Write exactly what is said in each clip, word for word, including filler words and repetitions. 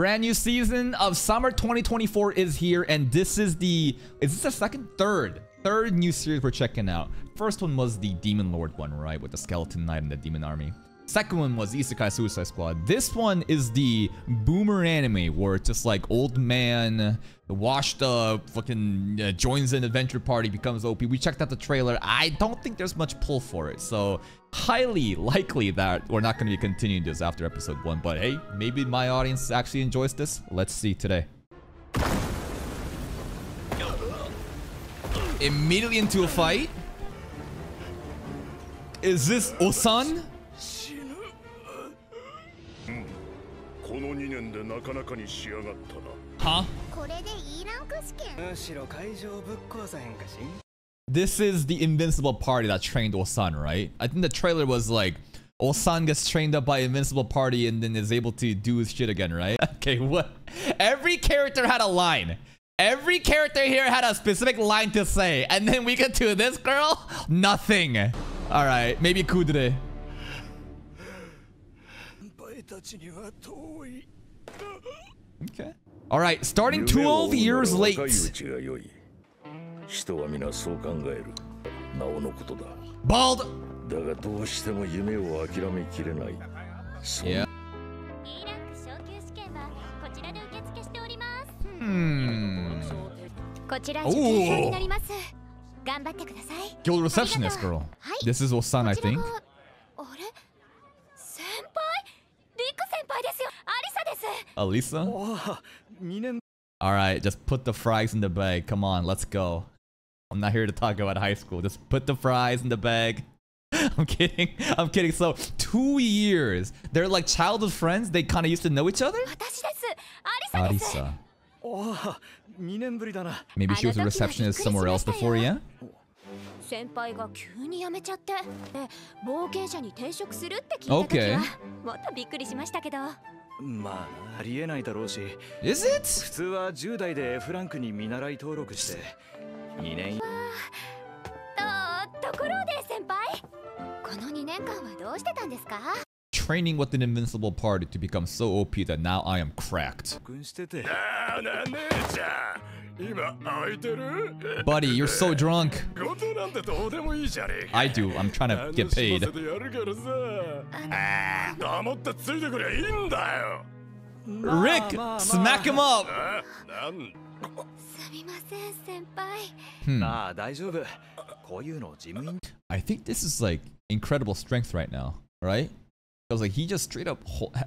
Brand new season of summer twenty twenty-four is here, and this is the is this the second third third new series we're checking out. First one was the Demon Lord one, right, with the Skeleton Knight and the Demon Army. Second one was Isekai Suicide Squad. This one is the boomer anime where it's just like old man washed up fucking uh, joins an adventure party, becomes O P. We checked out the trailer. I don't think there's much pull for it, so highly likely that we're not going to be continuing this after episode one. But hey, maybe my audience actually enjoys this. Let's see today. Immediately into a fight. Is this Osan? Huh? This is the invincible party that trained Osan, right? I think the trailer was like Osan gets trained up by invincible party and then is able to do his shit again, right? Okay, what? Every character had a line. Every character here had a specific line to say, and then we get to this girl, nothing. All right, maybe Kudere. Okay. All right, starting twelve years late. Bald. Yeah. Hmm. Ooh. Guild receptionist girl. This is Osan, I think. Alisa? Alright, just put the fries in the bag. Come on, let's go. I'm not here to talk about high school. Just put the fries in the bag. I'm kidding. I'm kidding. So, two years. They're like childhood friends. They kind of used to know each other? Arisa. Maybe she was a receptionist somewhere else before, yeah? Okay. Is it? Training with an invincible party to become so O P that now I am cracked. Buddy, you're so drunk. I do. I'm trying to get paid. Rick, smack him up. Hmm. I think this is like incredible strength right now, right? I was like, he just straight up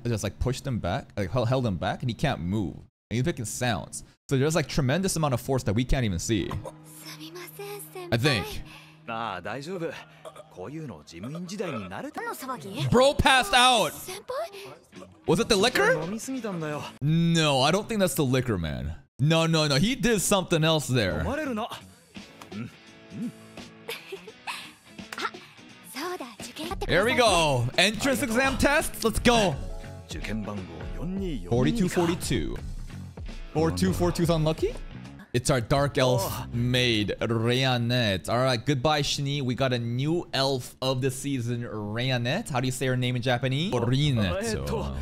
just like pushed him back, like held him back, and he can't move. And he's making sounds. So there's like tremendous amount of force that we can't even see. I think. Bro passed out. Was it the liquor? No, I don't think that's the liquor, man. No, no, no. He did something else there. Here we go. Entrance exam test. Let's go. forty-two forty-two. four two four two's unlucky? It's our dark elf maid, Rayanet. Alright, goodbye, Shini. We got a new elf of the season, Rayanet. How do you say her name in Japanese? Orineto.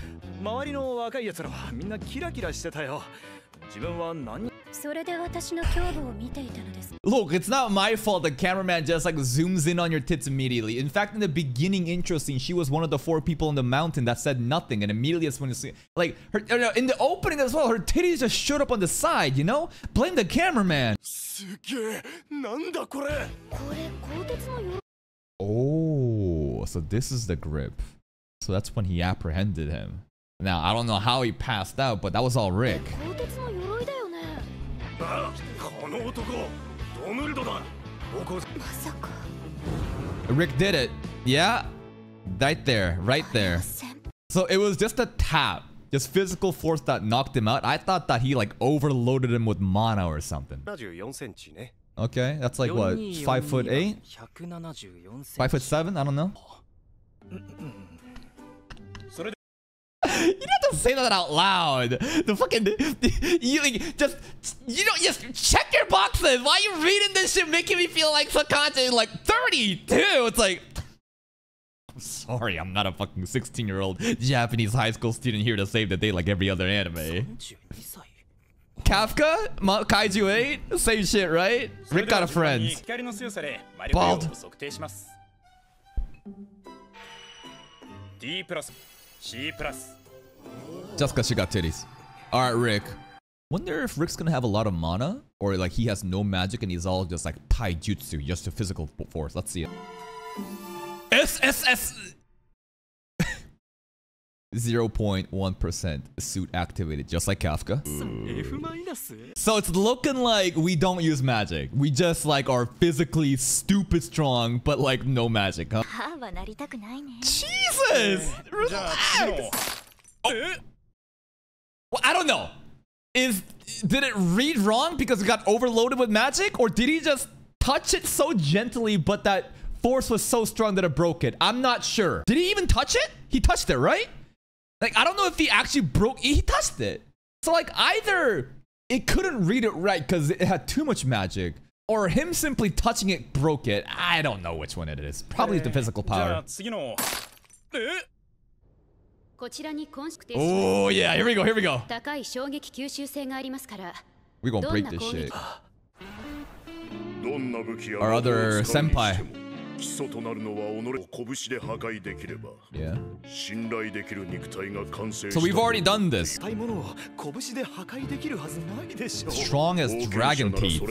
Look, it's not my fault the cameraman just like zooms in on your tits immediately. In fact, in the beginning intro scene, she was one of the four people in the mountain that said nothing, and immediately it's when you see like her in the opening as well, her titties just showed up on the side, you know? Blame the cameraman. Oh, so this is the grip. So that's when he apprehended him. Now, I don't know how he passed out, but that was all Rick. Rick did it. Yeah, right there, right there. So it was just a tap, just physical force that knocked him out. I thought that he like overloaded him with mana or something. Okay, that's like what, five foot eight, five foot seven. I don't know. You don't have to say that out loud. The fucking you like, just you don't just check your boxes. Why are you reading this shit, making me feel like subconscious like thirty-two? It's like Sorry, I'm not a fucking sixteen-year-old Japanese high school student here to save the day like every other anime. Kafka? Kaiju eight? Same shit, right? Rip got a friend. Bald. Just because she got titties. Alright, Rick. Wonder if Rick's gonna have a lot of mana? Or like he has no magic and he's all just like taijutsu, just a physical force. Let's see it. S S S! zero point one percent suit activated, just like Kafka. Ooh. So it's looking like we don't use magic. We just like are physically stupid strong, but like no magic, huh? Jesus! Relax! Oh. Well, I don't know. Is did it read wrong because it got overloaded with magic? Or did he just touch it so gently, but that force was so strong that it broke it? I'm not sure. Did he even touch it? He touched it, right? Like, I don't know if he actually broke it. He touched it. So, like, either it couldn't read it right because it had too much magic, or him simply touching it broke it. I don't know which one it is. Probably the physical power. Oh, yeah. Here we go. Here we go. We're gonna break this shit. Our other senpai. Yeah. So we've already done this. Strong as dragon teeth.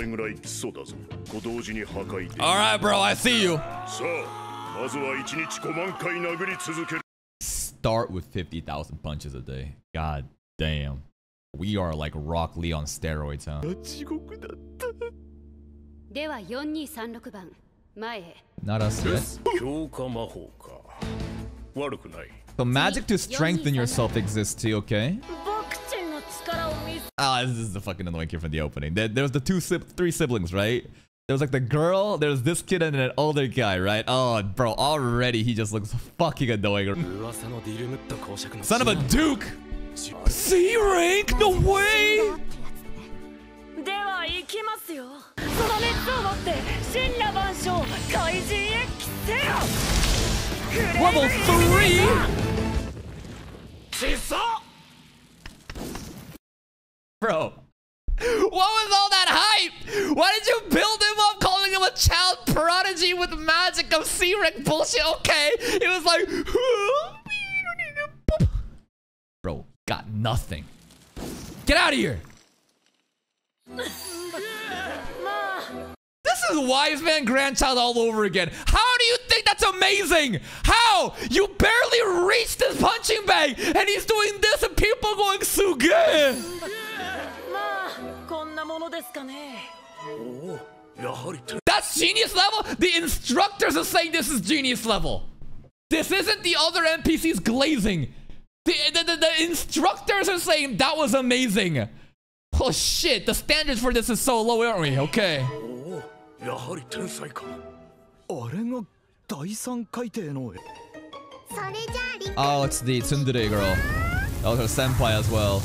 Alright, bro, I see you. Start with fifty thousand punches a day. God damn. We are like Rock Lee on steroids, huh? Not us yet. So magic to strengthen yourself exists too, okay? Ah, this is the fucking annoying kid from the opening. There, there was the two, three siblings, right? There was like the girl, there was this kid, and an older guy, right? Oh, bro, already he just looks fucking annoying. Son of a duke! C rank? No way! Level three. Bro, what was all that hype? Why did you build him up, calling him a child prodigy with magic of C-Rank bullshit? Okay, it was like, bro, got nothing. Get out of here. This is wise man grandchild all over again. How do you think that's amazing? How? You barely reached his punching bag and he's doing this and people going suge. That's genius level? The instructors are saying this is genius level. This isn't the other N P Cs glazing. The, the, the, the instructors are saying that was amazing. Oh shit, the standards for this is so low, aren't we? Okay. Oh, it's the tsundere girl. That was her senpai as well.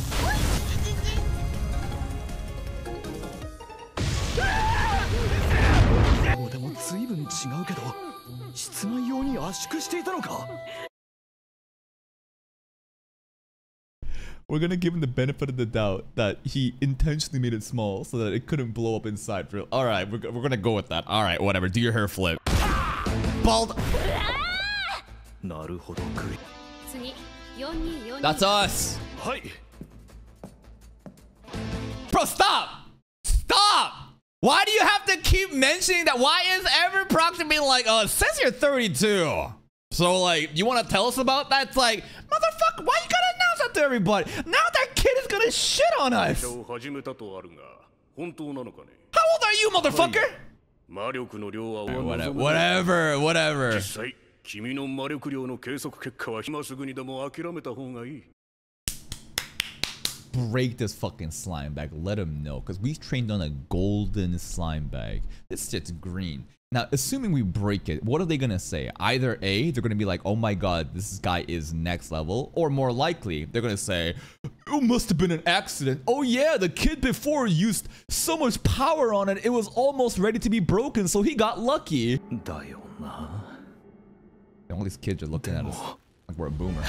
We're gonna give him the benefit of the doubt that he intentionally made it small so that it couldn't blow up inside for real. Alright, we're, we're gonna go with that. Alright, whatever. Do your hair flip. Bald. That's us. Bro, stop! Stop! Why do you have to keep mentioning that? Why is every proxy being like, uh, it says you're thirty-two? So, like, you want to tell us about that? It's like, motherfucker, why you gotta announce that to everybody? Now that kid is gonna shit on us! How old are you, motherfucker? Hey, whatever, whatever, whatever. Break this fucking slime bag. Let him know. Because we trained on a golden slime bag. This shit's green. Now, assuming we break it, what are they going to say? Either A, they're going to be like, oh my god, this guy is next level. Or more likely, they're going to say, it must have been an accident. Oh yeah, the kid before used so much power on it, it was almost ready to be broken, so he got lucky. All these kids are looking at us like we're a boomer.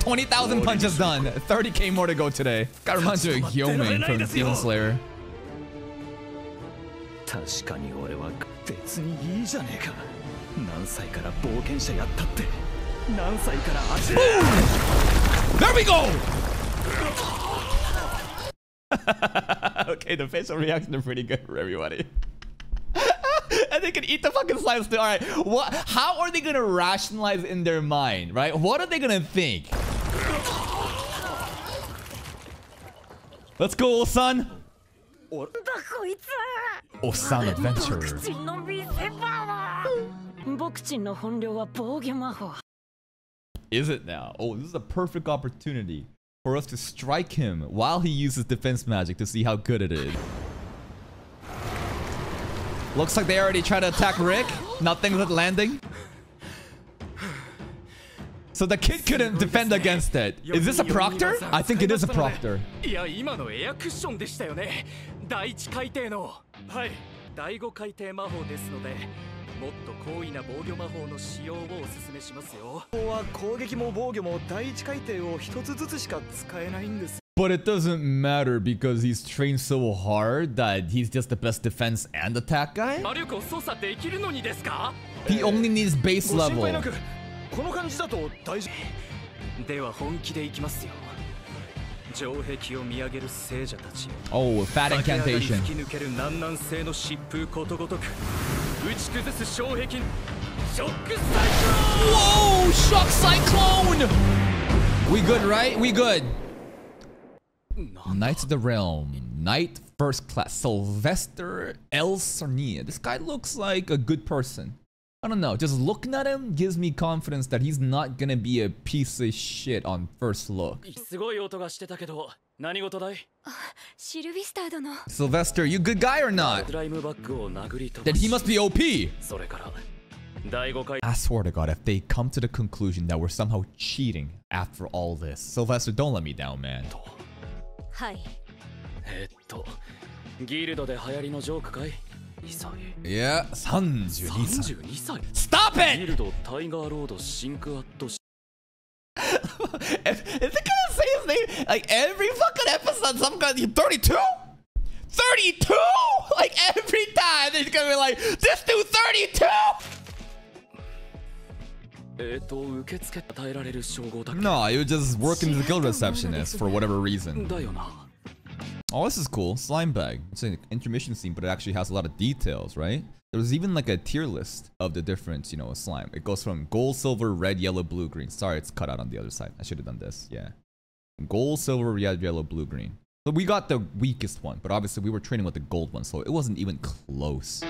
twenty thousand punches done. thirty K more to go today. Got reminds me of Gyomei from Demon Slayer. Boom! There we go! Okay, the facial reactions are pretty good for everybody. And they can eat the fucking slimes too. All right, what? How are they gonna rationalize in their mind, right? What are they gonna think? Let's go, Osan. Osan adventurer. Is it now? Oh, this is a perfect opportunity for us to strike him while he uses defense magic to see how good it is. Looks like they already tried to attack Rick. Nothing's landing. So the kid couldn't defend against it. Is this a proctor? I think it is a proctor. But it doesn't matter because he's trained so hard that he's just the best defense and attack guy. He only needs base level. Oh, fat incantation. Whoa, shock cyclone! We good, right? We good. Knights of the Realm, Knight First Class, Sylvester El Sarnia. This guy looks like a good person. I don't know, just looking at him gives me confidence that he's not gonna be a piece of shit on first look. Sylvester, you good guy or not? Then he must be O P! I swear to God, if they come to the conclusion that we're somehow cheating after all this, Sylvester, don't let me down, man. Yeah, thirty-two. Stop it! if, if they gonna say his name like every fucking episode, some guy thirty-two? thirty-two? Like every time they're gonna be like, this dude thirty-two? No, you were just working as a guild receptionist for whatever reason. Oh, this is cool. Slime bag. It's an intermission scene, but it actually has a lot of details, right? There was even like a tier list of the different, you know, slime. It goes from gold, silver, red, yellow, blue, green. Sorry, it's cut out on the other side. I should have done this. Yeah. Gold, silver, red, yellow, blue, green. So we got the weakest one, but obviously we were training with the gold one, so it wasn't even close.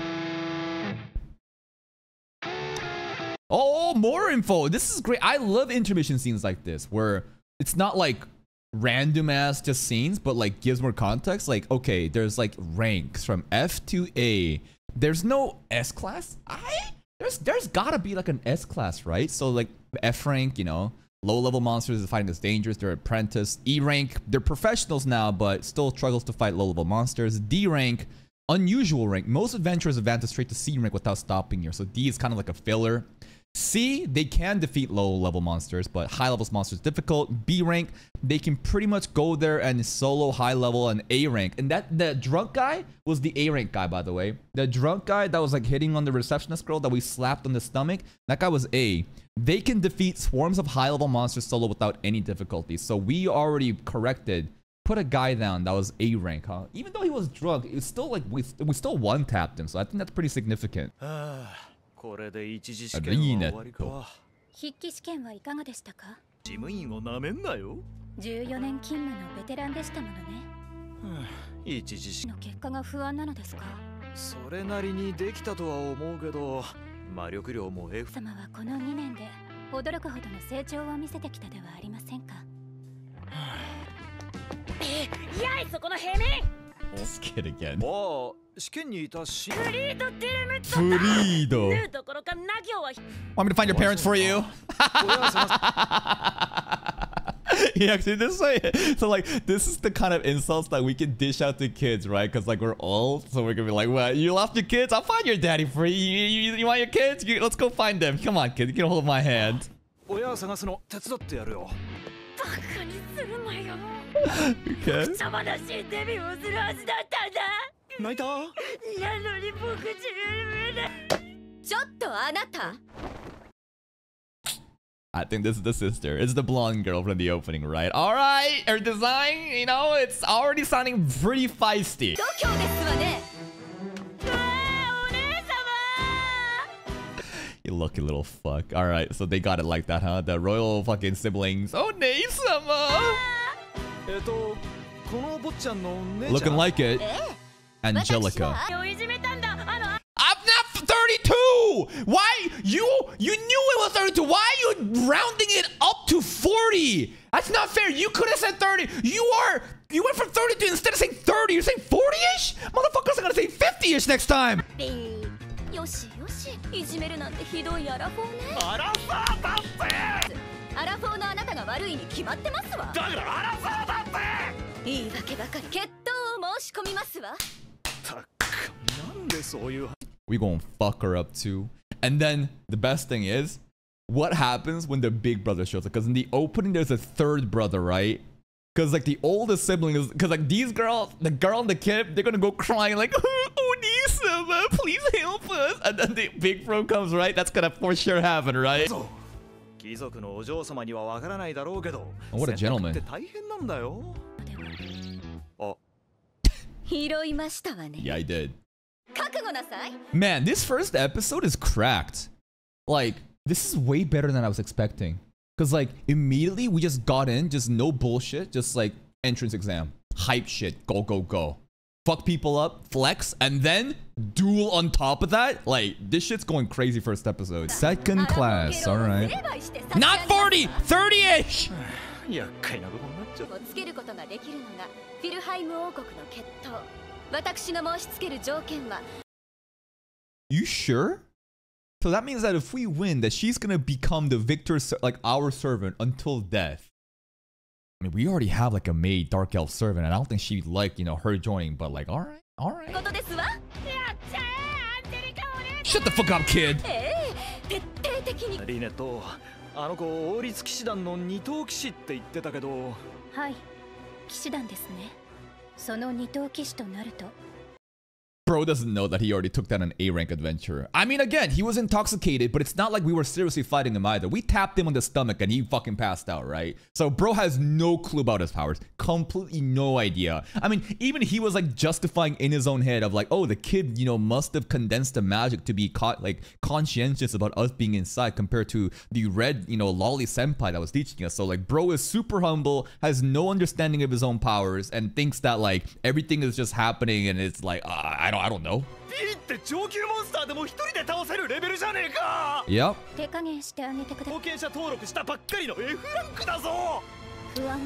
Oh, more info. This is great. I love intermission scenes like this where it's not like random ass just scenes, but like gives more context. Like, okay, there's like ranks from F to A. There's no S class. I there's there's gotta be like an S class, right? So like F rank, you know, low level monsters are fighting as dangerous. They're apprentice. E rank, they're professionals now, but still struggles to fight low level monsters. D rank, unusual rank. Most adventurers advance straight to C rank without stopping here. So D is kind of like a filler. C, they can defeat low-level monsters, but high-level monsters difficult. B rank, they can pretty much go there and solo high-level and A rank. And that the drunk guy was the A rank guy, by the way. The drunk guy that was like hitting on the receptionist girl that we slapped on the stomach, that guy was A. They can defeat swarms of high-level monsters solo without any difficulty. So we already corrected, put a guy down that was A rank, huh? Even though he was drunk, it was still like we, we still one-tapped him. So I think that's pretty significant. Let's get again. Furido. Want me to find your parents for you? Yeah, see, this is like, so like this is the kind of insults that we can dish out to kids, right? Because like we're old, so we're gonna be like, well, you lost your kids, I'll find your daddy for you. You, you, you want your kids? You, let's go find them. Come on, kid, you can hold my hand. Okay. I think this is the sister. It's the blonde girl from the opening, right? All right, her design, you know, it's already sounding pretty feisty. You lucky little fuck. All right, so they got it like that, huh? The royal fucking siblings. Oh, Nei-sama! Looking like it. Angelica. I'm not thirty-two! Why? You you knew it was thirty-two. Why are you rounding it up to forty? That's not fair. You could have said thirty. You are... You went from thirty-two instead of saying thirty. You're saying forty-ish? Motherfuckers are gonna say fifty-ish next time. We gonna fuck her up too. And then the best thing is, what happens when the big brother shows up? Because in the opening, there's a third brother, right? Because like the oldest sibling is, because like these girls, the girl and the kid, they're gonna go crying like, Oni-sama, please help us. And then the big bro comes, right? That's gonna for sure happen, right? Oh, what a gentleman. Yeah, I did. Man, this first episode is cracked. Like, this is way better than I was expecting. Because, like, immediately we just got in, just no bullshit, just like entrance exam. Hype shit, go, go, go. Fuck people up, flex, and then duel on top of that? Like, this shit's going crazy first episode. Second class, alright. Not forty! thirty-ish! You sure? So that means that if we win, that she's gonna become the victor, like our servant until death. I mean, we already have like a maid, dark elf servant, and I don't think she'd like, you know, her joining, but like, all right, all right. Shut the fuck up, kid. Bro doesn't know that he already took down an A rank adventurer. I mean, again, he was intoxicated, but it's not like we were seriously fighting him either. We tapped him on the stomach and he fucking passed out, right? So bro has no clue about his powers. Completely no idea. I mean, even he was like justifying in his own head of like, oh, the kid, you know, must have condensed the magic to be caught like conscientious about us being inside compared to the red, you know, lolly senpai that was teaching us. So like, bro is super humble, has no understanding of his own powers, and thinks that like everything is just happening and it's like, ah, I don't I don't know. Yep.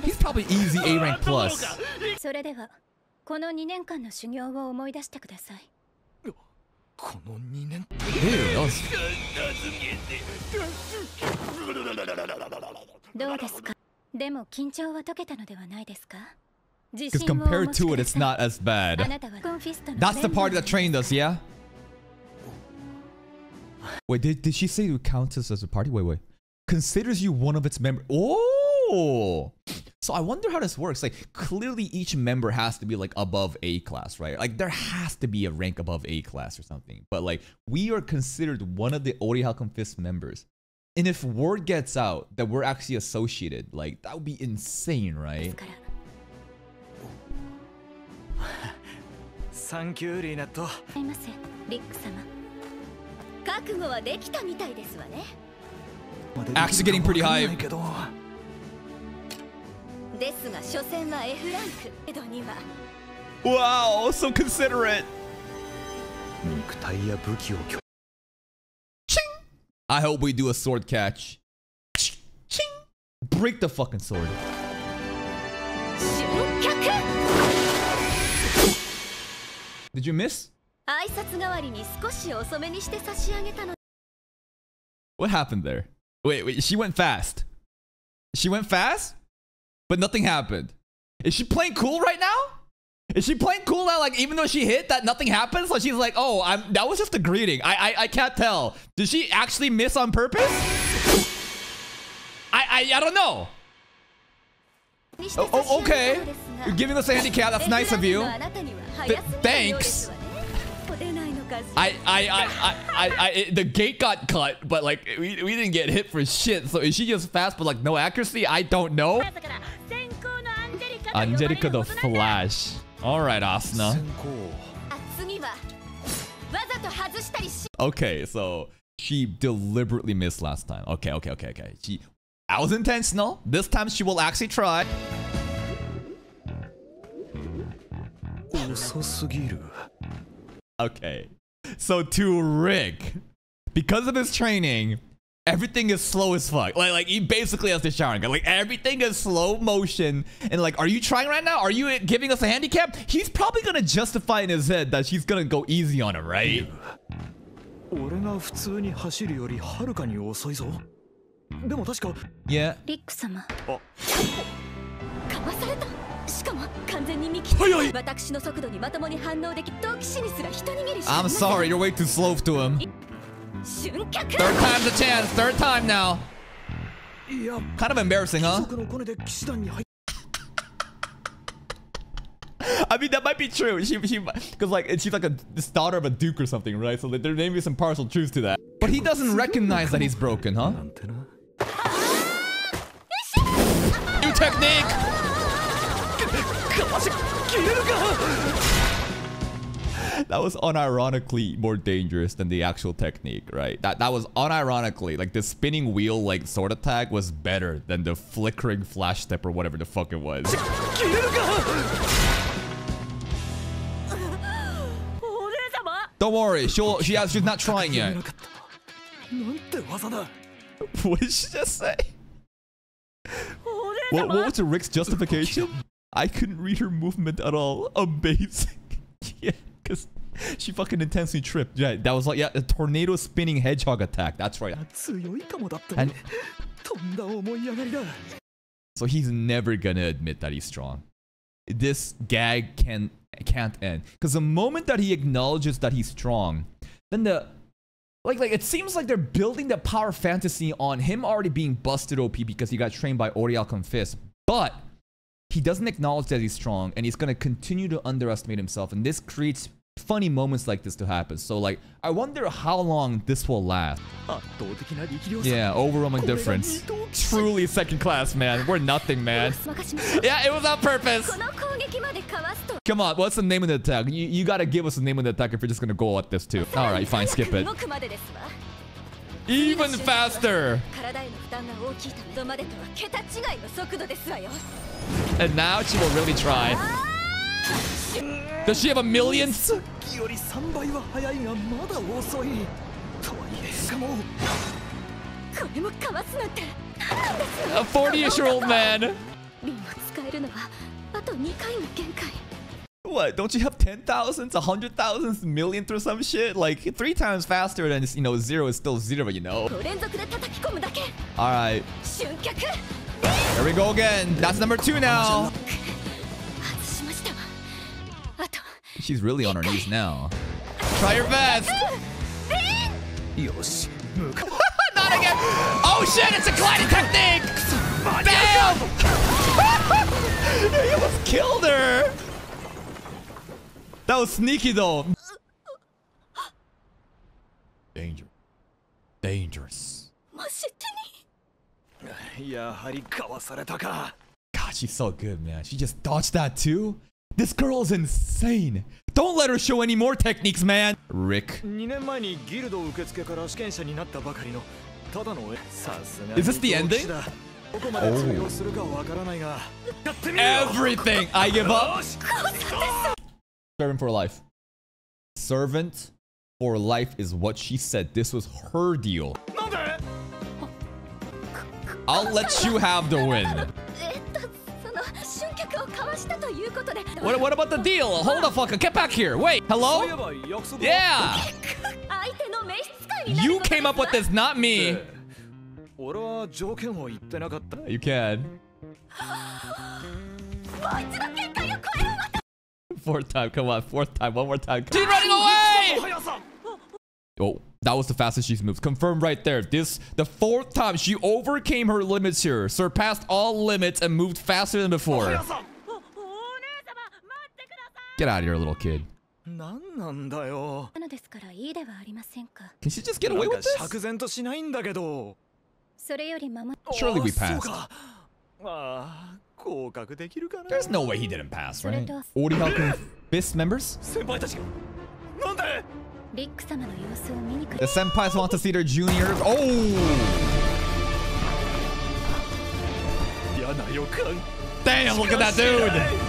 He's probably easy A rank plus. Because compared to it, it's not as bad. That's the part that trained us, yeah? Wait, did, did she say you count us as a party? Wait, wait. Considers you one of its members. Oh! So I wonder how this works. Like, clearly each member has to be, like, above A class, right? Like, there has to be a rank above A class or something. But, like, we are considered one of the Orichalcum Fist members. And if word gets out that we're actually associated, like, that would be insane, right? Thank you, Rinato. Actually getting pretty high. Wow, so considerate. Ching! I hope we do a sword catch. Ching! Ching! Break the fucking sword. Did you miss? What happened there? Wait, wait, she went fast. She went fast? but nothing happened. Is she playing cool right now? Is she playing cool now? Like, even though she hit that, nothing happens? Like, she's like, oh, I'm, that was just a greeting. I, I, I can't tell. Did she actually miss on purpose? I, I, I don't know. Oh, oh, okay. You're giving us a handicap. That's nice of you. Th thanks. I, I, I, I, I, I it, the gate got cut, but like, we, we didn't get hit for shit. So is she just fast, but like no accuracy? I don't know. Angelica the Flash. All right, Asuna. Okay, so she deliberately missed last time. Okay, okay, okay, okay. She, I was intentional. This time she will actually try. Okay. So to Rick, because of his training, everything is slow as fuck. Like, like he basically has to shower. Like, everything is slow motion. And like, are you trying right now? Are you giving us a handicap? He's probably gonna justify in his head that she's gonna go easy on him, right? Yeah. Oh. I'm sorry, you're way too slow to him. Third time's a chance, third time now. Kind of embarrassing, huh? I mean, that might be true. She, she, because like, she's like a daughter of a duke or something, right? So there may be some partial truth to that. But he doesn't recognize that he's broken, huh? New technique! That was unironically more dangerous than the actual technique, right? That that was unironically, like, the spinning wheel, like, sword attack was better than the flickering flash step or whatever the fuck it was. Don't worry, she'll, she has, she's not trying yet. What did she just say? What, what was Rick's justification? I couldn't read her movement at all. Amazing. Yeah, because she fucking intensely tripped. Yeah, that was like, yeah, a tornado spinning hedgehog attack. That's right. And so he's never gonna admit that he's strong. This gag can, can't end. Because the moment that he acknowledges that he's strong, then the... Like, like, it seems like they're building the power fantasy on him already being busted O P because he got trained by Orichalcum Fist. But... he doesn't acknowledge that he's strong, and he's going to continue to underestimate himself. And this creates funny moments like this to happen. So, like, I wonder how long this will last. Yeah, overwhelming difference. Truly second class, man. We're nothing, man. Yeah, it was on purpose. Come on, what's the name of the attack? You, you got to give us the name of the attack if you're just going to go at this, too. All right, fine, skip it. Even faster. And now she will really try. Does she have a million? A forty-year-old man. What? Don't you have ten thousands, a hundred thousands, millionth or some shit? Like, three times faster than, you know, zero is still zero, you know? Alright. Here we go again. That's number two now. She's really on her knees now. Try your best. Not again. Oh shit, it's a gliding technique. Bam! He almost killed her. That was sneaky though. Danger. Dangerous. God, she's so good, man. She just dodged that too? This girl's insane. Don't let her show any more techniques, man. Rick. Is this the ending? Oh. Everything. I give up. Servant for life. Servant for life is what she said. This was her deal. I'll let you have the win. What, what about the deal? Hold the fuck up. Get back here. Wait. Hello? Yeah. You came up with this, not me. You can. Fourth time, come on, fourth time, one more time. She's running away! Oh, that was the fastest she's moved. Confirmed right there. This, the fourth time, she overcame her limits here, surpassed all limits, and moved faster than before. Get out of here, little kid. Can she just get away with this? Surely we passed. There's no way he didn't pass, right? Orichalcum Fist members? The senpais want to see their juniors. Oh! Damn, look at that dude!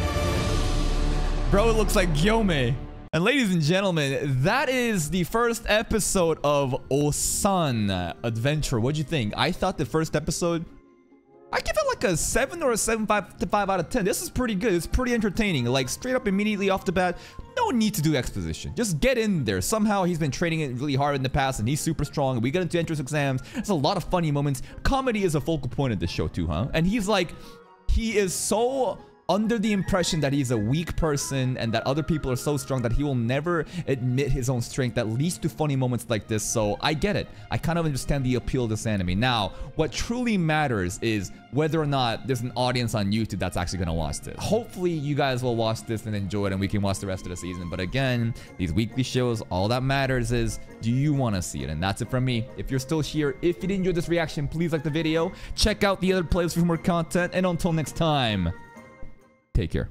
Bro, it looks like Gyomei. And ladies and gentlemen, that is the first episode of Osan Adventure. What'd you think? I thought the first episode... I give it like a seven or a seven point five out of ten. This is pretty good. It's pretty entertaining. Like straight up immediately off the bat. No need to do exposition. Just get in there. Somehow he's been training it really hard in the past and he's super strong. We get into entrance exams. There's a lot of funny moments. Comedy is a focal point of this show too, huh? And he's like, he is so... under the impression that he's a weak person and that other people are so strong that he will never admit his own strength, that leads to funny moments like this. So I get it. I kind of understand the appeal of this anime. Now, what truly matters is whether or not there's an audience on YouTube that's actually going to watch this. Hopefully, you guys will watch this and enjoy it and we can watch the rest of the season. But again, these weekly shows, all that matters is, do you want to see it? And that's it from me. If you're still here, if you did enjoy this reaction, please like the video. Check out the other playlists for more content. And until next time... take care.